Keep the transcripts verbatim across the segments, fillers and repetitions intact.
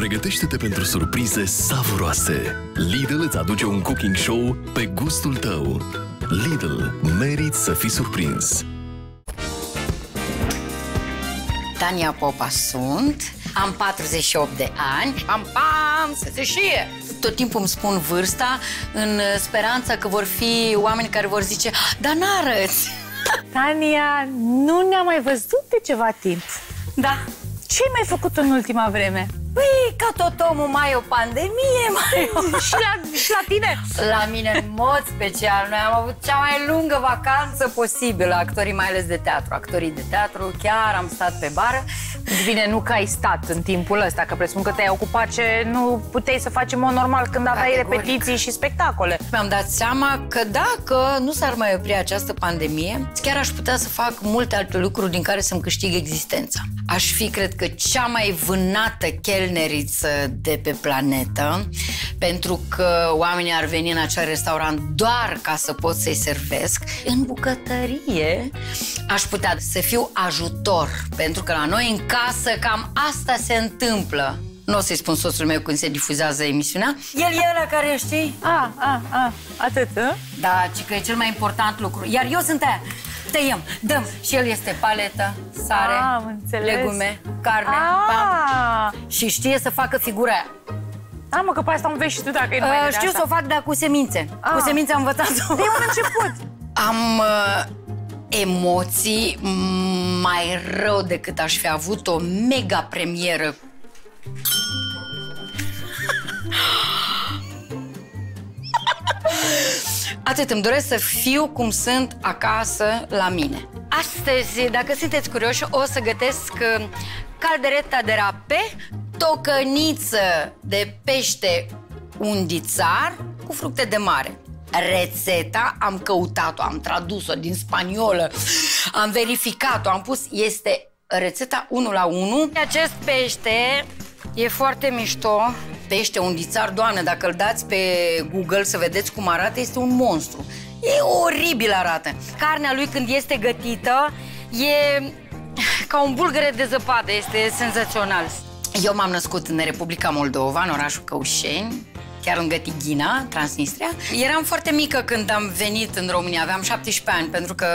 Pregătește-te pentru surprize savuroase. Lidl îți aduce un cooking show pe gustul tău. Lidl, meriți să fii surprins. Tania Popa sunt, am patruzeci și opt de ani, am pam, să se știe. Tot timpul îmi spun vârsta în speranța că vor fi oameni care vor zice, dar n-arăți. Tania, nu ne-am mai văzut de ceva timp. Da. Ce-ai mai făcut în ultima vreme? Păi, ca tot omul, mai o pandemie, mai o... și, la, și la tine? La mine, în mod special. Noi am avut cea mai lungă vacanță posibilă, actorii, mai ales de teatru. Actorii de teatru, chiar am stat pe bară. Bine, nu că ai stat în timpul ăsta, că presupun că te-ai ocupat ce nu puteai să faci în mod normal când aveai repetiții și spectacole. Mi-am dat seama că dacă nu s-ar mai opri această pandemie, chiar aș putea să fac multe alte lucruri din care să-mi câștig existența. Aș fi, cred că, cea mai vânată chelneriță de pe planetă, pentru că oamenii ar veni în acel restaurant doar ca să pot să-i servesc. În bucătărie aș putea să fiu ajutor, pentru că la noi în casă cam asta se întâmplă. Nu o să-i spun soțul meu când se difuzează emisiunea. El e ăla care știi? A, a, a, atât, a? Da, ci că e cel mai important lucru. Iar eu sunt aia. Tăiem, dăm. Și el este paletă, sare, a, legume, carne, a. Și știe să facă figura aia. A, mă, că pe asta o înveți și tu dacă e numai de știu să o fac, dar cu semințe. A. Cu semințe am învățat-o. De un început. Am... Uh... emoții mai rău decât aș fi avut o mega premieră. Atât, îmi doresc să fiu cum sunt acasă la mine. Astăzi, dacă sunteți curioși, o să gătesc caldereta de rape, tocăniță de pește undițar cu fructe de mare. Rețeta am căutat-o, am tradus-o din spaniolă, am verificat-o, am pus, este rețeta unu la unu. Acest pește e foarte mișto. Pește undițar, doamne, dacă îl dați pe Google să vedeți cum arată, este un monstru. E oribil arată. Carnea lui când este gătită e ca un bulgăre de zăpadă, este senzațional. Eu m-am născut în Republica Moldova, în orașul Căușeni, chiar în Gătighina, Transnistria. Eram foarte mică când am venit în România, aveam șaptesprezece ani, pentru că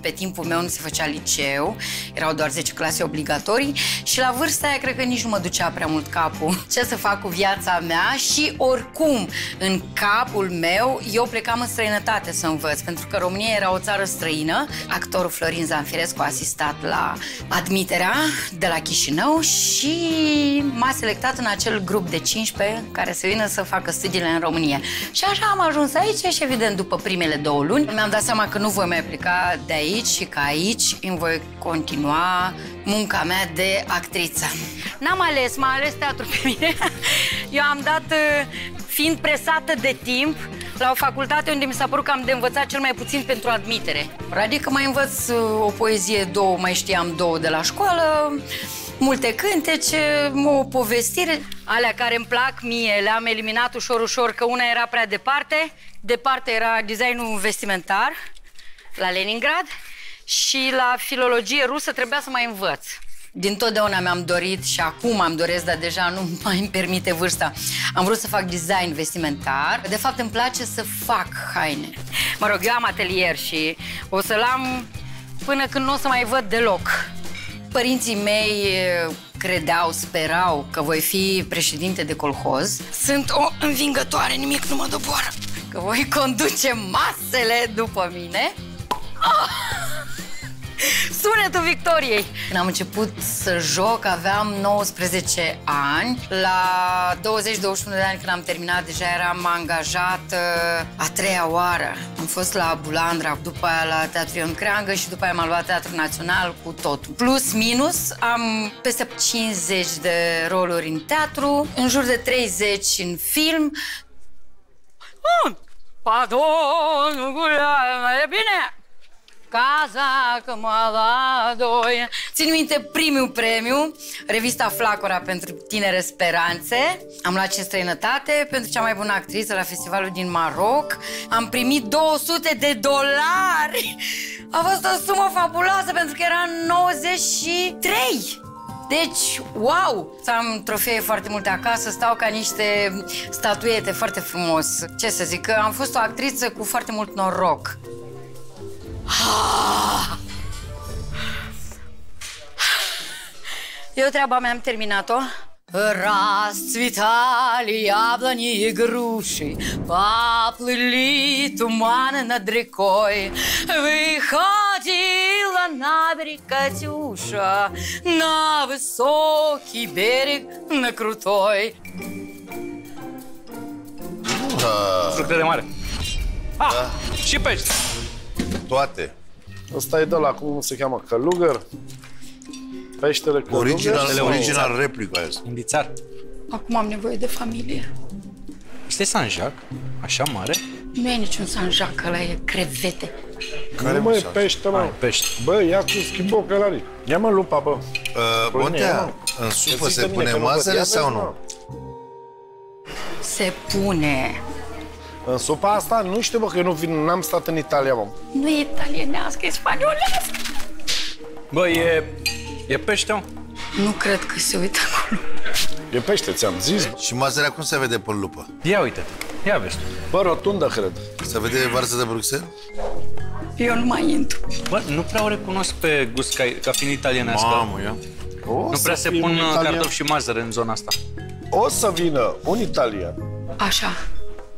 pe timpul meu nu se făcea liceu, erau doar zece clase obligatorii și la vârsta aia cred că nici nu mă ducea prea mult capul ce să fac cu viața mea și oricum în capul meu eu plecam în străinătate să învăț, pentru că România era o țară străină. Actorul Florin Zanfirescu a asistat la admiterea de la Chișinău și m-a selectat în acel grup de cincisprezece care se vină să facă studiile în România. Și așa am ajuns aici și, evident, după primele două luni, mi-am dat seama că nu voi mai pleca de aici și că aici îmi voi continua munca mea de actriță. N-am ales, m-a ales teatru pe mine. Eu am dat, fiind presată de timp, la o facultate unde mi s-a părut că am de învățat cel mai puțin pentru admitere. Adică mai învăț o poezie, două, mai știam două de la școală, multe cântece, o povestire. Alea care îmi plac mie, le-am eliminat ușor, ușor, că una era prea departe. Departe era designul vestimentar la Leningrad și la filologie rusă trebuia să mai învăț. Din totdeauna mi-am dorit și acum am doresc, dar deja nu mai îmi permite vârsta. Am vrut să fac design vestimentar. De fapt, îmi place să fac haine. Mă rog, eu am atelier și o să-l am până când nu o să mai văd deloc. Părinții mei credeau, sperau că voi fi președinte de colhoz. Sunt o învingătoare, nimic nu mă doboară. Că voi conduce masele după mine. Ah! Sunetul victoriei! Când am început să joc, aveam nouăsprezece ani. La douăzeci douăzeci și unu de ani, când am terminat, deja eram angajată a treia oară. Am fost la Bulandra, după aia la Teatrul Ion Creangă și după aia m-am luat Teatrul Național cu tot. Plus, minus, am peste cincizeci de roluri în teatru, în jur de treizeci în film. Oh! Pardon, e bine! Casa, că mă la doi. Țin minte primul premiu, revista Flacora pentru tinere speranțe. Am luat și în străinătate pentru cea mai bună actriță la festivalul din Maroc. Am primit două sute de dolari. A fost o sumă fabuloasă pentru că era în nouăzeci și trei. Deci, wow! Am trofee foarte multe acasă, stau ca niște statuete, foarte frumos. Ce să zic, că am fost o actriță cu foarte mult noroc. Eu treaba mea am terminat-o. Расцветали яблони и груши, поплыли туманы над рекой. Выходила на берег Катюша, на высокий берег, на крутой. Fructe de mare. Ah, și pești. Toate. Ăsta e de ăla, cum se cheamă, călugăr? Peștele cu original, original replica aia. Undițar. Acum am nevoie de familie. Este Sanjac, așa mare? Nu e niciun Sanjac, ăla e crevete. Care mă e pește, mă? Pește. Bă, ia cu schimbă ocălarii. Ia mă lupa, bă. Bontea, în supă se pune mazăre sau nu? Se pune. În supa asta? Nu știu, bă, că eu nu vin, n-am stat în Italia, mă. Nu e italienească, e spaniolească. Bă, e... E pește, mă? Nu cred că se uită acolo. E pește, ți-am zis. Și mazărea cum se vede pe lupă? Ia uite-te, ia vezi. Bă, rotundă, cred. Se vede varză de Bruxelles? Eu nu mai intru. Bă, nu prea o recunosc pe gust ca, ca fiind italienească. Mamă, ia. Nu prea se pun cartofi și mazăre în zona asta. O să vină un italian. Așa.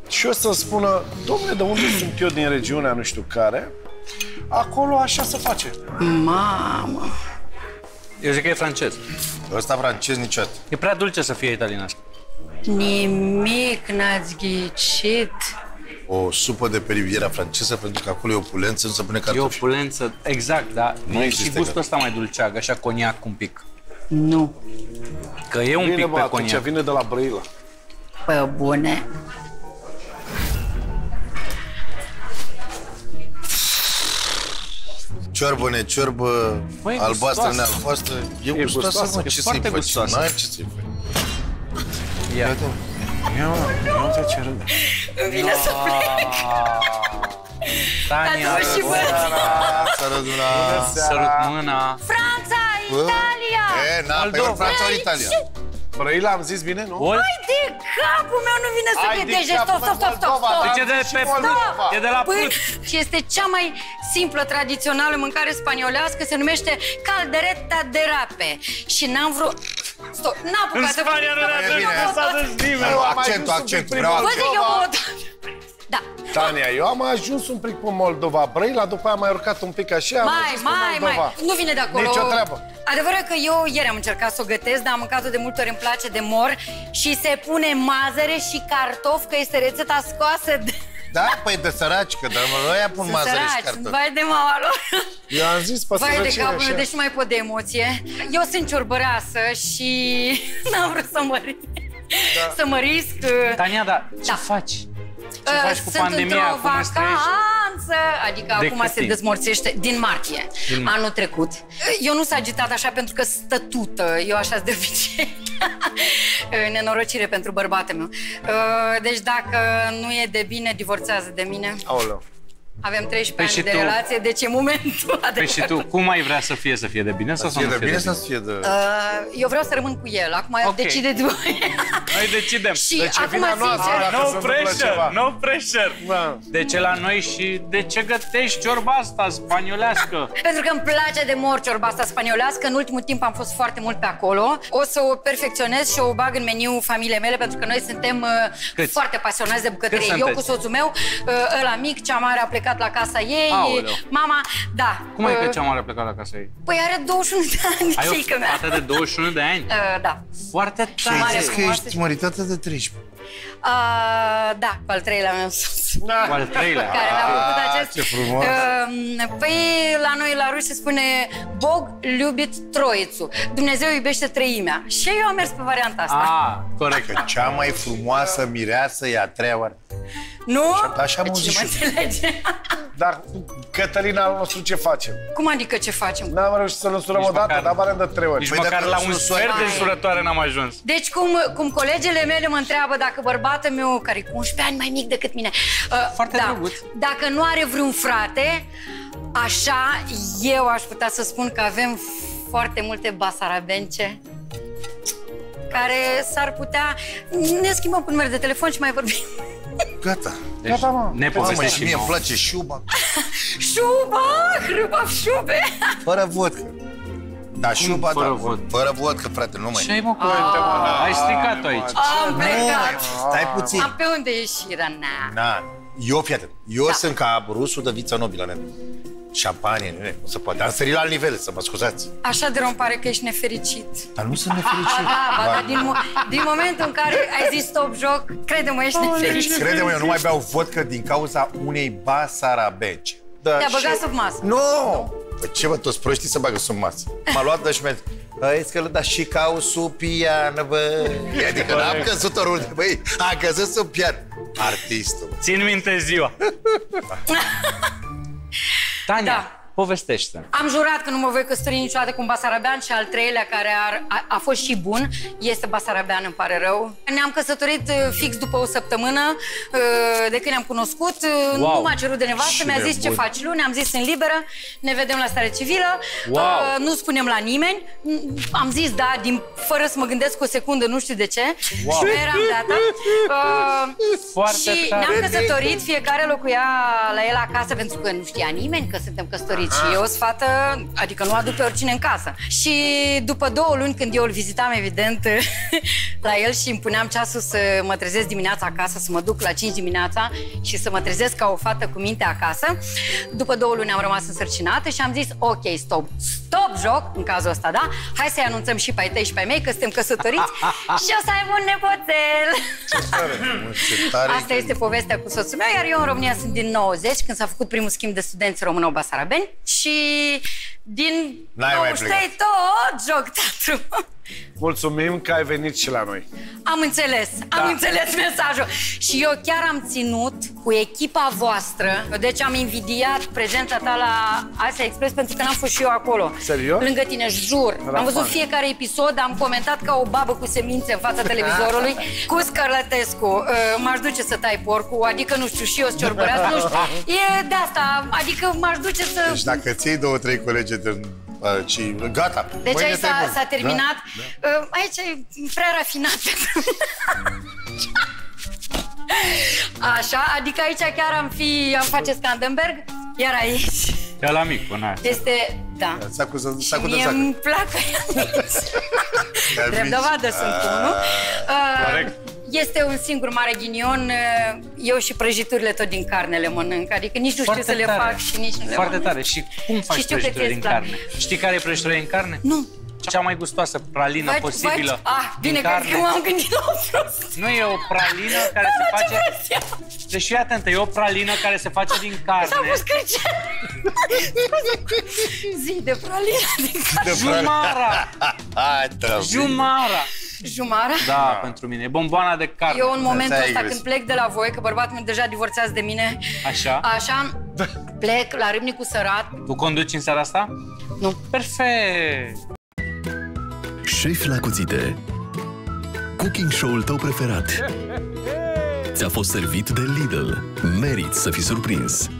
Și o să spună, dom'le, de unde sunt eu din regiunea nu știu care? Acolo așa se face. Mamă. Eu zic că e francez. Ăsta francez niciodată. E prea dulce să fie italienească. Nimic n-ați ghicit. O supă de pe riviera franceză, pentru că acolo e opulență, nu se pune cartofi. E opulență, exact, da. Nu e și gustul ăsta mai dulceag, așa coniac un pic. Nu. Că e un vine, pic bă, pe coniac. Vine de la Brăila. Păi bune. Ciorbă, neciorbă, albastră, nealbastră. E gustoasă, mă, ce să-i faci? N-ai ce să-i faci. Ia. Ia, mă, nu te ce râde. Îmi vine să plec. Tania, sărut mâna. Sărut mâna. Franța, Italia. E, na, pe Franța, Italia. Brăila, am zis bine, nu? Hai de capul meu, nu vine să credeje. Stop, stop, stop, stop, stop. Deci e de pe plut, e de la plut. Și este cea mai simplă, tradițională mâncare spaniolească, se numește Caldereta de rape. Și n-am vrut... Stop, n-a apucat. În Spania nu ne-a trebuit să adăși nimeni. Accentul, accentul, vreau altceva. Da. Tania, eu am ajuns un pic pe Moldova, Brăila, după aia am mai urcat un pic așa, am ajuns pe Moldova. Mai, mai, nu vine de acolo. Nici o treabă. Adevărul că eu ieri am încercat să o gătesc, dar am mâncat-o de multe ori, îmi place de mor și se pune mazăre și cartofi, că este rețeta scoasă de... Da? Păi de săraci, că dar noi aia pun mazăre și cartofi. Vai de mama lor. Eu am zis pe sărăcine așa. Vai de capul meu, deci nu mai pot de emoție. Eu sunt ciorbăreasă și n-am vrut să mă risc. Da. Să mă risc. Tania, da, ce faci? Ce uh, faci cu pandemia? Cum îți vacanță, adică de acum se dezmorțește din martie, din martie, anul trecut. Eu nu s-a agitat așa pentru că stătută, eu așa de obicei. Nenorocire pentru bărbatul meu. Uh, deci dacă nu e de bine, divorțează de mine. Aoleu. Avem treisprezece ani de relație, deci e momentul adevărat. Păi și tu, cum ai vrea să fie? Să fie de bine sau să nu fie de bine? Să fie de... Uh, eu vreau să rămân cu el, acum okay. Decideți voi. Noi decidem. Și deci acum sincer... No pressure, no pressure. Da. De ce la noi și de ce gătești ciorba asta spaniolească? Pentru că îmi place de mor ciorba asta spaniolească. În ultimul timp am fost foarte mult pe acolo. O să o perfecționez și o bag în meniu familiei mele, pentru că noi suntem Câți? foarte pasionați de bucătărie. Eu cu soțul meu, ăla mic, cea mare a plecat la casa ei. Aoleu. Mama, da. Cum uh, e că cea mare a plecat la casa ei? Păi are douăzeci și unu de ani, ai fiică mea. Ai o fată de douăzeci și unu de ani? Uh, da. Foarte tare. Și ai zis că ești măritată de treisprezece. Uh, da, cu al treilea meu soț. Da. Cu al treilea. Care mi-a făcut acest... Ce frumos. Uh, păi la noi, la ruși, se spune Bog ljubit troițu. Dumnezeu iubește treimea. Și eu am mers pe varianta asta. Ah, corect. Că cea mai frumoasă mireasă e a treia oară. Nu? Așa am auzit și eu. Dar Cătălina al nostru ce facem? Cum adică ce facem? N-am reușit să-l însurăm o dată, dar barem de trei ori. Nici păi măcar la un sfert de însurătoare n-am ajuns. Deci cum, cum colegele mele mă întreabă dacă bărbatul meu, care e cu unsprezece ani mai mic decât mine, uh, foarte da, drăguț. Dacă nu are vreun frate, așa eu aș putea să spun că avem foarte multe basarabence care s-ar putea... Ne schimbăm cu numere de telefon și mai vorbim. Gata. Deci, gata, mă. Ne povestești și mie îmi place șuba. Șuba! Hrubaf șube! Fără vodcă. Da, șuba, fără, da, vodcă. Fără vodcă, frate, nu mai... Ce-ai mă cu ai stricat-o aici. Am plecat. Stai puțin. Am pe unde ieșirea, na. Na. Eu, fii atent. Eu da. sunt ca rusul de vița nobilă, ne. Șampanie, nu se poate. Am sărit la alt nivel, să mă scuzați. Așa de rău îmi pare că ești nefericit. Dar nu sunt nefericit. Ba, ba, dar din, mo din momentul în care ai zis stop joc, crede-mă, ești nefericit. Crede-mă, eu nu mai beau vodcă din cauza unei basarabece. Te-a băgat și... sub masă. Nu! No! Păi ce, bă, toți proștii se bagă sub masă. M-a luat de și mi-a zis, că da și cau sub pian, bă. Adică n-am căzut oriunde, băi, a căzut sub pian. Artistul. Țin minte ziua. Tania, da. povestește-ne. Am jurat că nu mă voi căsători niciodată cu un basarabean și al treilea care ar, a, a fost și bun este basarabean, îmi pare rău. Ne-am căsătorit fix după o săptămână de când ne-am cunoscut. Wow. Nu m-a cerut de nevastă, mi-a zis bun. ce faci luni, am zis în liberă, ne vedem la stare civilă, wow. uh, nu spunem la nimeni. Am zis da, din, fără să mă gândesc o secundă, nu știu de ce. Wow. Nu eram data. Uh, și ne-am căsătorit, fiecare locuia la el acasă pentru că nu știa nimeni că suntem căsătoriți. Și eu, sfată, adică nu aduc pe oricine în casă. Și după două luni, când eu îl vizitam, evident, la el și îmi puneam ceasul să mă trezesc dimineața acasă, să mă duc la cinci dimineața și să mă trezesc ca o fată cu minte acasă, după două luni am rămas însărcinată și am zis, ok, stop, stop joc, în cazul ăsta, da? Hai să-i anunțăm și pe ai tăi și pe ai mei că suntem căsătoriți și o să ai un nepoțel. Ce tare, ce tare. Asta este povestea cu soțul meu, iar eu în România sunt din nouăzeci, când s-a făcut primul schimb de studenți româno-basarabeni. Și din nouăzeci și trei tot joc teatru. Mulțumim că ai venit și la noi. Am înțeles, da. am înțeles mesajul. Și eu chiar am ținut cu echipa voastră. Deci am invidiat prezența ta la Asia Express pentru că n-am fost și eu acolo. Serios? Lângă tine, jur. Rapan. Am văzut fiecare episod, am comentat ca o babă cu semințe în fața televizorului. Cu Scărlătescu, m-aș duce să tai porcul, adică nu știu, și eu să ciorbărească, nu știu. E de asta, adică m-aș duce să... Deci dacă ții două, trei colegi de... Și gata. Deci aici s-a terminat. Da, da. Aici e prea rafinat. Așa, adică aici chiar am fi, am face Scandenberg, iar aici... E la mic până aici. Este, da. Sacu, sacu, și mie sacu. îmi plac Drept dovadă sunt unul. Corect. Este un singur mare ghinion, eu și prăjiturile tot din carne le mănânc, adică nici nu știu să le fac și nici nu le mănânc. Foarte tare. Și cum faci prăjiturile din carne? Știi care e prăjiturile din carne? Nu. Cea mai gustoasă pralină posibilă. Ah, bine că m-am gândit la o prostie. Nu e o pralină care se face... Deci fii atentă, e o pralină care se face din carne. S-a pus Crăciun. Zi de pralină din carne. Jumara. Jumara. Jumara? Da, pentru mine. E bomboana de carne. Eu în momentul ăsta când plec de la voi, că bărbatul meu deja divorțează de mine, așa, așa plec la Râmnicu Sărat. Tu conduci în seara asta? Nu. Perfect! Chefi la cuțite. Cooking show-ul tău preferat. Ți-a fost servit de Lidl. Meriți să fii surprins.